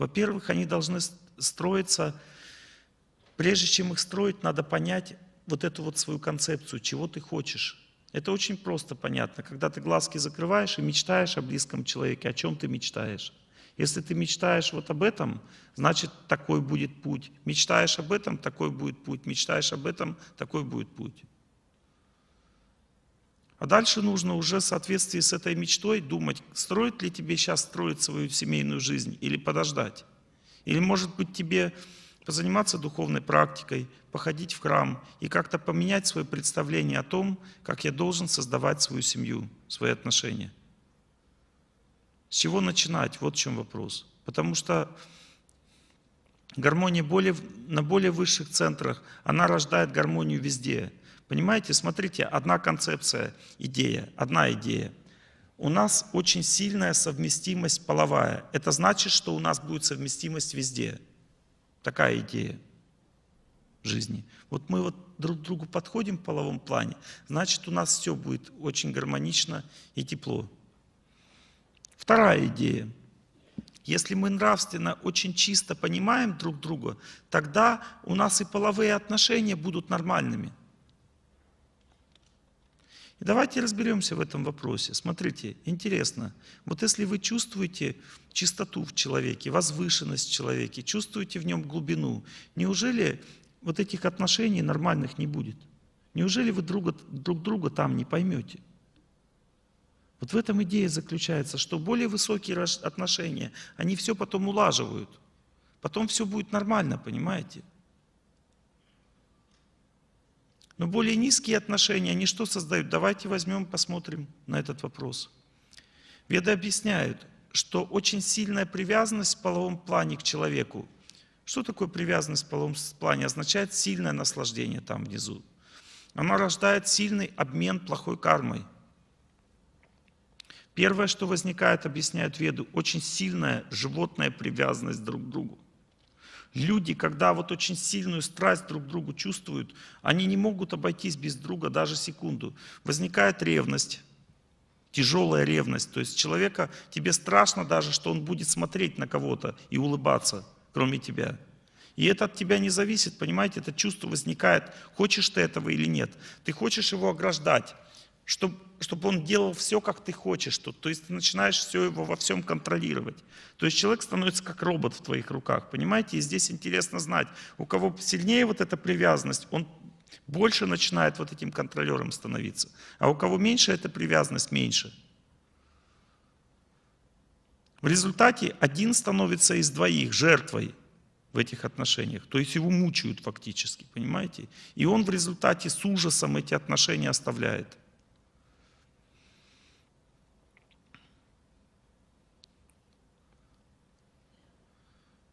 Во-первых, они должны строиться, прежде чем их строить, надо понять вот эту вот свою концепцию, чего ты хочешь. Это очень просто понятно. Когда ты глазки закрываешь и мечтаешь о близком человеке, о чем ты мечтаешь? Если ты мечтаешь вот об этом, значит, такой будет путь. Мечтаешь об этом, такой будет путь. Мечтаешь об этом, такой будет путь. А дальше нужно уже в соответствии с этой мечтой думать, строит ли тебе сейчас строить свою семейную жизнь или подождать. Или, может быть, тебе позаниматься духовной практикой, походить в храм и как-то поменять свое представление о том, как я должен создавать свою семью, свои отношения. С чего начинать? Вот в чем вопрос. Потому что гармония на более высших центрах, она рождает гармонию везде. Понимаете, смотрите, одна концепция, идея, одна идея. У нас очень сильная совместимость половая. Это значит, что у нас будет совместимость везде. Такая идея в жизни. Вот мы вот друг к другу подходим в половом плане, значит, у нас все будет очень гармонично и тепло. Вторая идея. Если мы нравственно, очень чисто понимаем друг друга, тогда у нас и половые отношения будут нормальными. И давайте разберемся в этом вопросе. Смотрите, интересно, вот если вы чувствуете чистоту в человеке, возвышенность в человеке, чувствуете в нем глубину, неужели вот этих отношений нормальных не будет? Неужели вы друг друга там не поймете? Вот в этом идея заключается, что более высокие отношения, они все потом улаживают, потом все будет нормально, понимаете? Но более низкие отношения, они что создают? Давайте возьмем, посмотрим на этот вопрос. Веды объясняют, что очень сильная привязанность в половом плане к человеку. Что такое привязанность в половом плане? Означает сильное наслаждение там внизу. Она рождает сильный обмен плохой кармой. Первое, что возникает, объясняют веды, очень сильная животная привязанность друг к другу. Люди, когда вот очень сильную страсть друг к другу чувствуют, они не могут обойтись без друга даже секунду. Возникает ревность, тяжелая ревность. То есть человека, тебе страшно даже, что он будет смотреть на кого-то и улыбаться, кроме тебя. И это от тебя не зависит, понимаете, это чувство возникает, хочешь ты этого или нет. Ты хочешь его ограждать, чтобы он делал все, как ты хочешь. То есть ты начинаешь все его во всем контролировать. То есть человек становится как робот в твоих руках, понимаете? И здесь интересно знать, у кого сильнее вот эта привязанность, он больше начинает вот этим контролером становиться. А у кого меньше эта привязанность, меньше. В результате один становится из двоих жертвой в этих отношениях. То есть его мучают фактически, понимаете? И он в результате с ужасом эти отношения оставляет.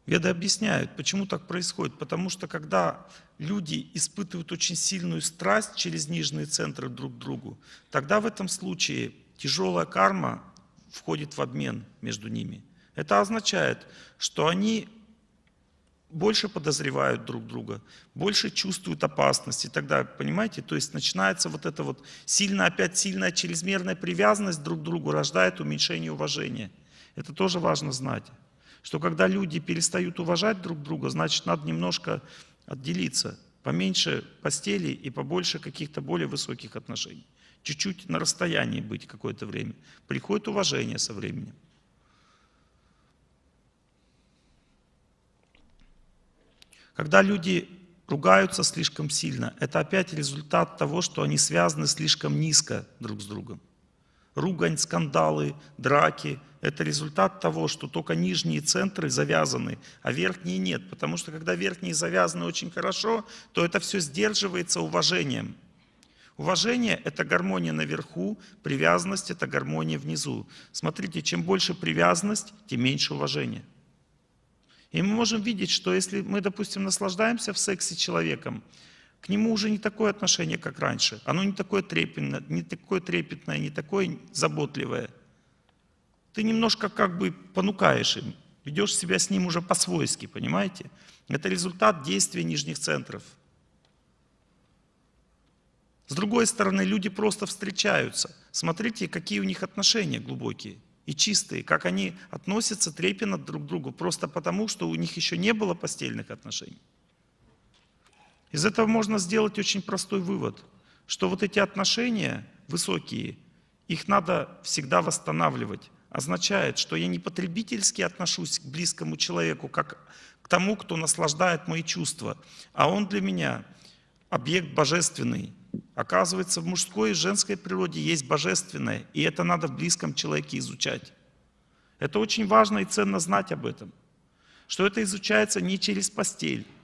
Веды объясняют, почему так происходит. Потому что когда люди испытывают очень сильную страсть через нижние центры друг к другу, тогда в этом случае тяжелая карма входит в обмен между ними. Это означает, что они больше подозревают друг друга, больше чувствуют опасность и так далее. Понимаете? То есть начинается вот эта вот сильная чрезмерная привязанность друг к другу рождает уменьшение уважения. Это тоже важно знать. Что когда люди перестают уважать друг друга, значит, надо немножко отделиться. Поменьше постели и побольше каких-то более высоких отношений. Чуть-чуть на расстоянии быть какое-то время. Приходит уважение со временем. Когда люди ругаются слишком сильно, это опять результат того, что они связаны слишком низко друг с другом. Ругань, скандалы, драки – это результат того, что только нижние центры завязаны, а верхние нет. Потому что когда верхние завязаны очень хорошо, то это все сдерживается уважением. Уважение – это гармония наверху, привязанность – это гармония внизу. Смотрите, чем больше привязанность, тем меньше уважения. И мы можем видеть, что если мы, допустим, наслаждаемся в сексе человеком, к нему уже не такое отношение, как раньше. Оно не такое трепетное, не такое заботливое. Ты немножко как бы понукаешь им, ведешь себя с ним уже по-свойски, понимаете? Это результат действия нижних центров. С другой стороны, люди просто встречаются. Смотрите, какие у них отношения глубокие. и чистые, как они относятся трепетно друг к другу, просто потому, что у них еще не было постельных отношений. Из этого можно сделать очень простой вывод, что вот эти отношения высокие, их надо всегда восстанавливать. Означает, что я не потребительски отношусь к близкому человеку, как к тому, кто наслаждает мои чувства, а он для меня объект божественный. Оказывается, в мужской и женской природе есть божественное, и это надо в близком человеке изучать. Это очень важно и ценно знать об этом, что это изучается не через постель,